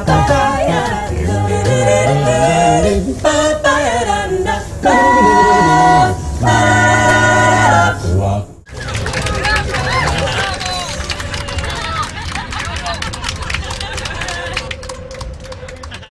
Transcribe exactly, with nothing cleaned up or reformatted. Bye.